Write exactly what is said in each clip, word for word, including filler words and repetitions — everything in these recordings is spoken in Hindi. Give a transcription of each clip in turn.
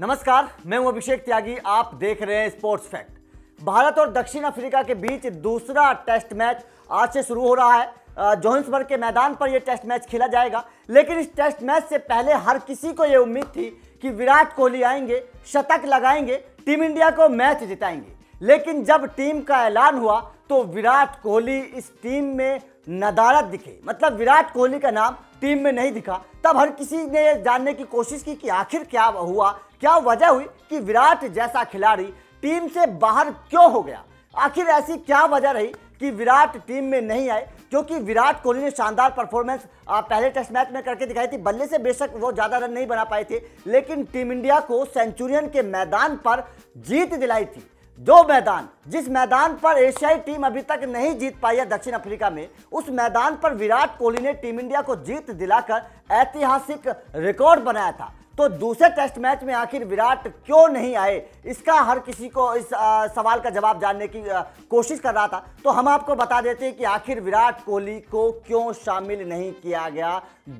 नमस्कार, मैं हूं अभिषेक त्यागी। आप देख रहे हैं स्पोर्ट्स फैक्ट। भारत और दक्षिण अफ्रीका के बीच दूसरा टेस्ट मैच आज से शुरू हो रहा है। जोहान्सबर्ग के मैदान पर यह टेस्ट मैच खेला जाएगा, लेकिन इस टेस्ट मैच से पहले हर किसी को यह उम्मीद थी कि विराट कोहली आएंगे, शतक लगाएंगे, टीम इंडिया को मैच जिताएंगे। लेकिन जब टीम का ऐलान हुआ तो विराट कोहली इस टीम में नदारद दिखे, मतलब विराट कोहली का नाम टीम में नहीं दिखा। तब हर किसी ने जानने की कोशिश की कि आखिर क्या हुआ, क्या वजह हुई कि विराट जैसा खिलाड़ी टीम से बाहर क्यों हो गया। आखिर ऐसी क्या वजह रही कि विराट टीम में नहीं आए, क्योंकि विराट कोहली ने शानदार परफॉर्मेंस पहले टेस्ट मैच में करके दिखाई थी। बल्ले से बेशक वो ज़्यादा रन नहीं बना पाए थे, लेकिन टीम इंडिया को सेंचुरियन के मैदान पर जीत दिलाई थी। जो मैदान, जिस मैदान पर एशियाई टीम अभी तक नहीं जीत पाई है दक्षिण अफ्रीका में, उस मैदान पर विराट कोहली ने टीम इंडिया को जीत दिलाकर ऐतिहासिक रिकॉर्ड बनाया था। तो दूसरे टेस्ट मैच में आखिर विराट क्यों नहीं आए, इसका हर किसी को इस आ, सवाल का जवाब जानने की आ, कोशिश कर रहा था। तो हम आपको बता देते हैं कि आखिर विराट कोहली को क्यों शामिल नहीं किया गया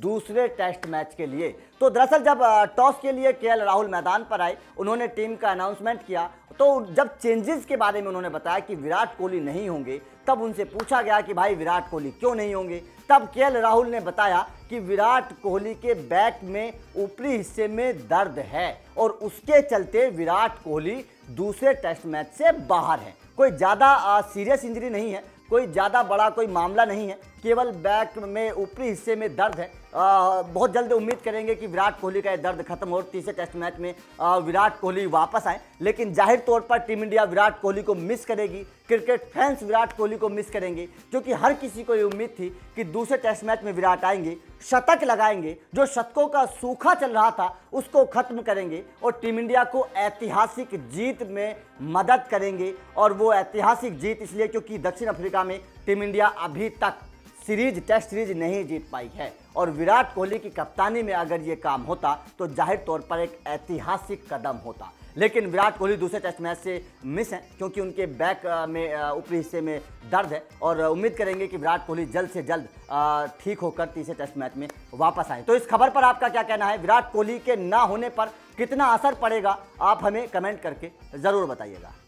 दूसरे टेस्ट मैच के लिए। तो दरअसल जब टॉस के लिए के एल राहुल मैदान पर आए, उन्होंने टीम का अनाउंसमेंट किया। तो जब चेंजेस के बारे में उन्होंने बताया कि विराट कोहली नहीं होंगे, तब उनसे पूछा गया कि भाई विराट कोहली क्यों नहीं होंगे। तब के एल राहुल ने बताया कि विराट कोहली के बैक में ऊपरी हिस्से में दर्द है और उसके चलते विराट कोहली दूसरे टेस्ट मैच से बाहर हैं। कोई ज़्यादा सीरियस इंजरी नहीं है, कोई ज़्यादा बड़ा कोई मामला नहीं है, केवल बैक में ऊपरी हिस्से में दर्द है। आ, बहुत जल्द उम्मीद करेंगे कि विराट कोहली का यह दर्द खत्म हो और तीसरे टेस्ट मैच में आ, विराट कोहली वापस आए। लेकिन जाहिर तौर पर टीम इंडिया विराट कोहली को मिस करेगी, क्रिकेट फैंस विराट कोहली को मिस करेंगे, क्योंकि हर किसी को ये उम्मीद थी कि दूसरे टेस्ट मैच में विराट आएंगे, शतक लगाएंगे, जो शतकों का सूखा चल रहा था उसको खत्म करेंगे और टीम इंडिया को ऐतिहासिक जीत में मदद करेंगे। और वो ऐतिहासिक जीत इसलिए क्योंकि दक्षिण अफ्रीका में टीम इंडिया अभी तक सीरीज, टेस्ट सीरीज नहीं जीत पाई है और विराट कोहली की कप्तानी में अगर ये काम होता तो जाहिर तौर पर एक ऐतिहासिक कदम होता। लेकिन विराट कोहली दूसरे टेस्ट मैच से मिस हैं, क्योंकि उनके बैक में ऊपरी हिस्से में दर्द है और उम्मीद करेंगे कि विराट कोहली जल्द से जल्द ठीक होकर तीसरे टेस्ट मैच में वापस आए। तो इस खबर पर आपका क्या कहना है, विराट कोहली के ना होने पर कितना असर पड़ेगा, आप हमें कमेंट करके ज़रूर बताइएगा।